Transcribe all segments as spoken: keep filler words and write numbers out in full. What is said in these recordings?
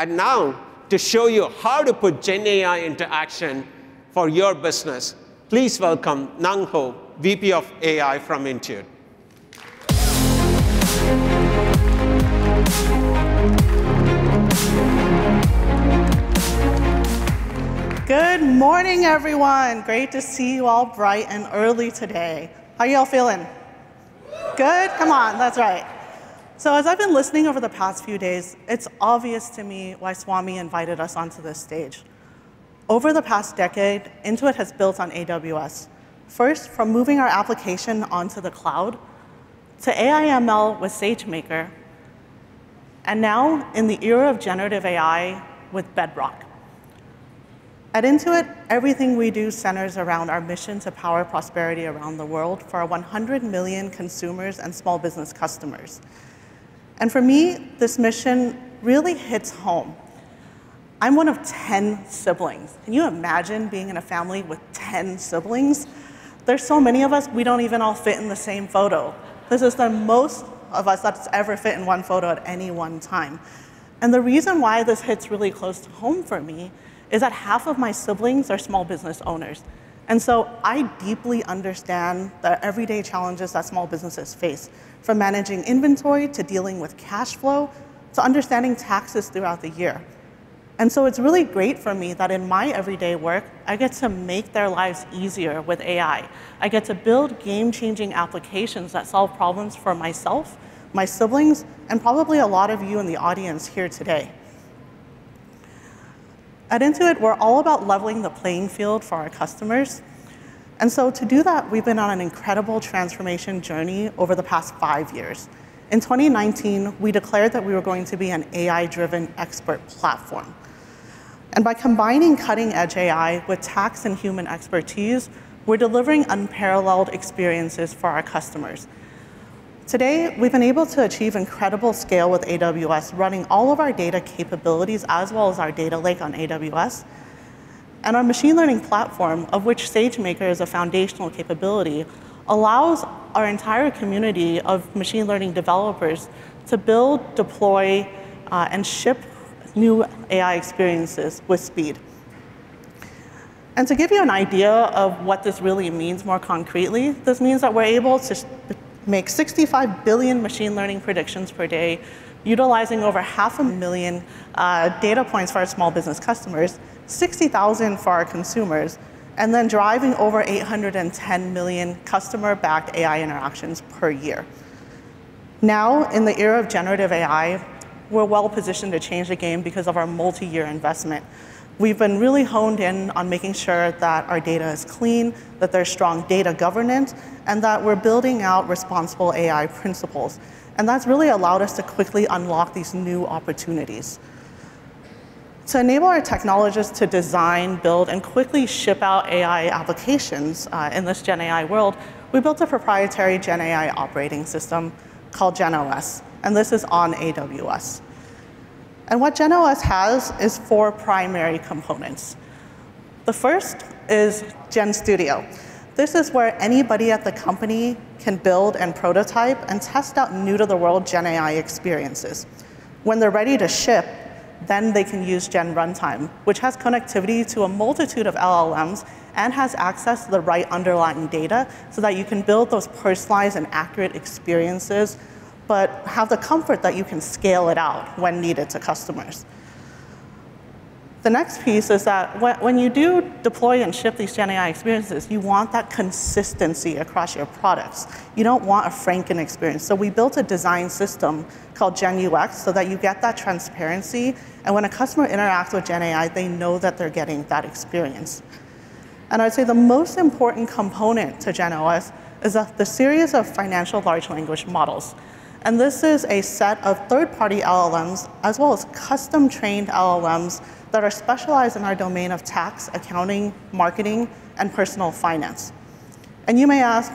And now, to show you how to put Gen A I into action for your business, please welcome Nhung Ho, V P of A I from Intuit. Good morning, everyone. Great to see you all bright and early today. How y'all feeling? Good? Come on, that's right. So as I've been listening over the past few days, it's obvious to me why Swami invited us onto this stage. Over the past decade, Intuit has built on A W S. First, from moving our application onto the cloud, to A I M L with SageMaker, and now in the era of generative A I with Bedrock. At Intuit, everything we do centers around our mission to power prosperity around the world for our one hundred million consumers and small business customers. And for me, this mission really hits home. I'm one of ten siblings. Can you imagine being in a family with ten siblings? There's so many of us, we don't even all fit in the same photo. This is the most of us that's ever fit in one photo at any one time. And the reason why this hits really close to home for me is that half of my siblings are small business owners. And so I deeply understand the everyday challenges that small businesses face, from managing inventory to dealing with cash flow to understanding taxes throughout the year. And so it's really great for me that in my everyday work, I get to make their lives easier with A I. I get to build game-changing applications that solve problems for myself, my siblings, and probably a lot of you in the audience here today. At Intuit, we're all about leveling the playing field for our customers. And so to do that, we've been on an incredible transformation journey over the past five years. In twenty nineteen, we declared that we were going to be an A I-driven expert platform. And by combining cutting-edge A I with tax and human expertise, we're delivering unparalleled experiences for our customers. Today, we've been able to achieve incredible scale with A W S, running all of our data capabilities as well as our data lake on A W S. And our machine learning platform, of which SageMaker is a foundational capability, allows our entire community of machine learning developers to build, deploy, uh, and ship new A I experiences with speed. And to give you an idea of what this really means more concretely, this means that we're able to make sixty-five billion machine learning predictions per day, utilizing over half a million uh, data points for our small business customers, sixty thousand for our consumers, and then driving over eight hundred ten million customer-backed A I interactions per year. Now, in the era of generative A I, we're well positioned to change the game because of our multi-year investment. We've been really honed in on making sure that our data is clean, that there's strong data governance, and that we're building out responsible A I principles. And that's really allowed us to quickly unlock these new opportunities. To enable our technologists to design, build, and quickly ship out A I applications uh, in this Gen A I world, we built a proprietary Gen A I operating system called GenOS, and this is on A W S. And what GenOS has is four primary components. The first is Gen Studio. This is where anybody at the company can build and prototype and test out new to the world Gen A I experiences. When they're ready to ship, then they can use Gen Runtime, which has connectivity to a multitude of L L Ms and has access to the right underlying data so that you can build those personalized and accurate experiences but have the comfort that you can scale it out when needed to customers. The next piece is that when you do deploy and ship these Gen A I experiences, you want that consistency across your products. You don't want a Franken experience. So we built a design system called GenUX so that you get that transparency. And when a customer interacts with Gen A I, they know that they're getting that experience. And I'd say the most important component to GenOS is the series of financial large language models. And this is a set of third-party L L Ms, as well as custom-trained L L Ms that are specialized in our domain of tax, accounting, marketing, and personal finance. And you may ask,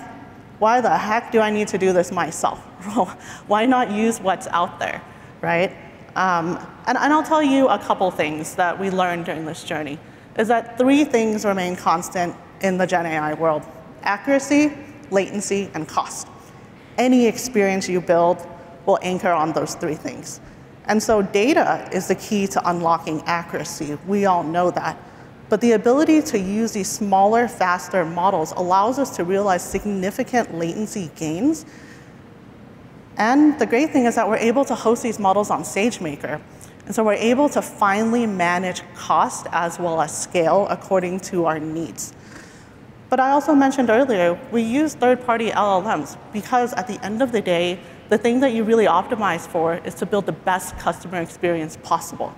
why the heck do I need to do this myself? Why not use what's out there, right? Um, and, and I'll tell you a couple things that we learned during this journey, is that three things remain constant in the Gen A I world: accuracy, latency, and cost. Any experience you build will anchor on those three things. And so data is the key to unlocking accuracy. We all know that. But the ability to use these smaller, faster models allows us to realize significant latency gains. And the great thing is that we're able to host these models on SageMaker. And so we're able to finally manage cost as well as scale according to our needs. But I also mentioned earlier, we use third-party L L Ms because at the end of the day, the thing that you really optimize for is to build the best customer experience possible.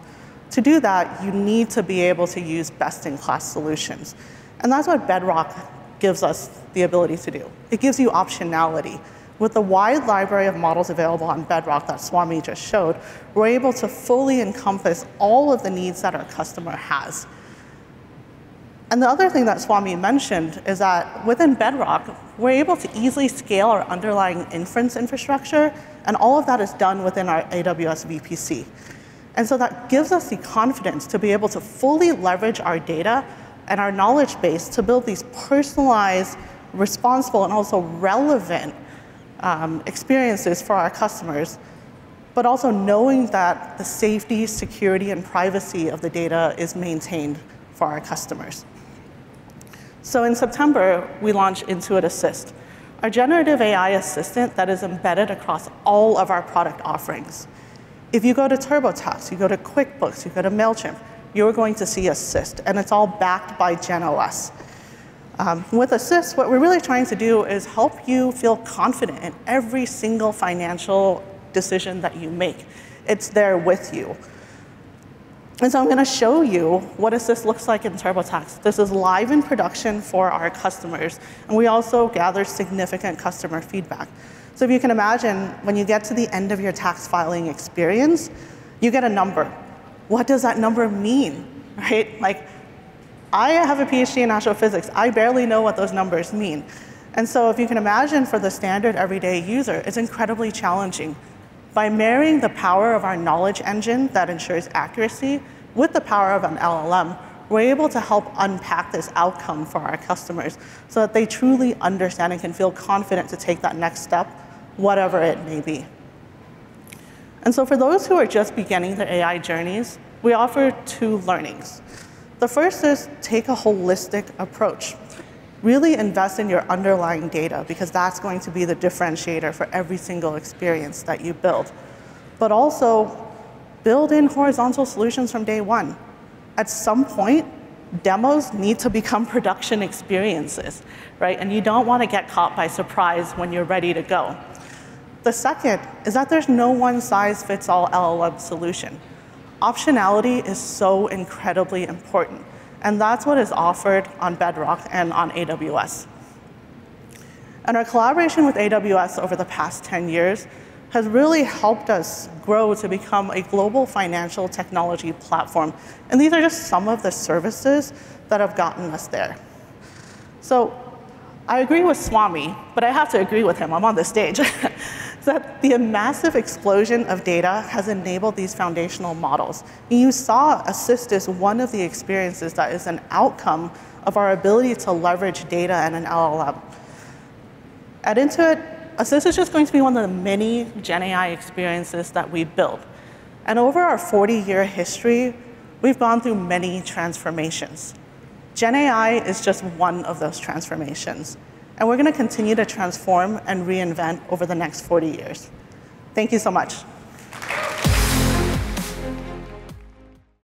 To do that, you need to be able to use best-in-class solutions. And that's what Bedrock gives us the ability to do. It gives you optionality. With the wide library of models available on Bedrock that Swami just showed, we're able to fully encompass all of the needs that our customer has. And the other thing that Swami mentioned is that within Bedrock, we're able to easily scale our underlying inference infrastructure, and all of that is done within our A W S V P C. And so that gives us the confidence to be able to fully leverage our data and our knowledge base to build these personalized, responsible, and also relevant um, experiences for our customers, but also knowing that the safety, security, and privacy of the data is maintained for our customers. So in September, we launched Intuit Assist, our generative A I assistant that is embedded across all of our product offerings. If you go to TurboTax, you go to QuickBooks, you go to MailChimp, you're going to see Assist, and it's all backed by GenOS. Um, with Assist, what we're really trying to do is help you feel confident in every single financial decision that you make. It's there with you. And so I'm going to show you what Assist looks like in TurboTax. This is live in production for our customers, and we also gather significant customer feedback. So if you can imagine, when you get to the end of your tax filing experience, you get a number. What does that number mean, right? Like, I have a P H D in astrophysics. I barely know what those numbers mean. And so if you can imagine, for the standard everyday user, it's incredibly challenging. By marrying the power of our knowledge engine that ensures accuracy with the power of an L L M, we're able to help unpack this outcome for our customers so that they truly understand and can feel confident to take that next step, whatever it may be. And so for those who are just beginning their A I journeys, we offer two learnings. The first is take a holistic approach. Really invest in your underlying data, because that's going to be the differentiator for every single experience that you build. But also, build in horizontal solutions from day one. At some point, demos need to become production experiences, right? And you don't want to get caught by surprise when you're ready to go. The second is that there's no one-size-fits-all L L M solution. Optionality is so incredibly important. And that's what is offered on Bedrock and on A W S. And our collaboration with A W S over the past ten years has really helped us grow to become a global financial technology platform. And these are just some of the services that have gotten us there. So I agree with Swami, but I have to agree with him. I'm on this stage. That the massive explosion of data has enabled these foundational models. You saw Assist is one of the experiences that is an outcome of our ability to leverage data and an L L M. At Intuit, Assist is just going to be one of the many Gen A I experiences that we build. And over our forty-year history, we've gone through many transformations. Gen A I is just one of those transformations. And we're going to continue to transform and reinvent over the next forty years. Thank you so much.